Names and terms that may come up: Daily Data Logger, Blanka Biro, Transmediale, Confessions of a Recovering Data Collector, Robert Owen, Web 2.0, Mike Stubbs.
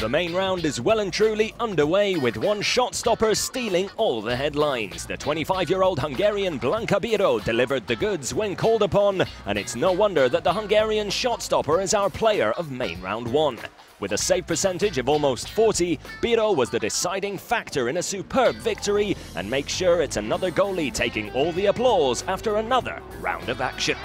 The main round is well and truly underway, with one shot stopper stealing all the headlines. The 25-year-old Hungarian Blanka Biro delivered the goods when called upon, and it's no wonder that the Hungarian shot stopper is our player of main round one. With a save percentage of almost 40, Biro was the deciding factor in a superb victory, and make sure it's another goalie taking all the applause after another round of action.